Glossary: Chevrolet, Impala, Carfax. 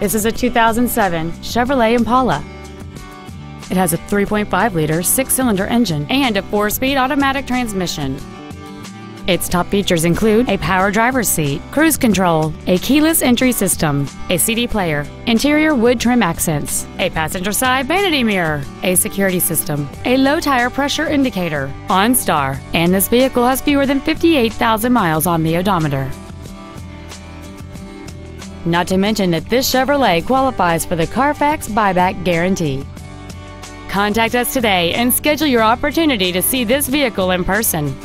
This is a 2007 Chevrolet Impala. It has a 3.5-liter six-cylinder engine and a four-speed automatic transmission. Its top features include a power driver's seat, cruise control, a keyless entry system, a CD player, interior wood trim accents, a passenger side vanity mirror, a security system, a low tire pressure indicator, OnStar, and this vehicle has fewer than 58,000 miles on the odometer. Not to mention that this Chevrolet qualifies for the Carfax buyback guarantee. Contact us today and schedule your opportunity to see this vehicle in person.